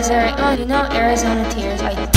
Missouri. Oh, you know Arizona Tears. I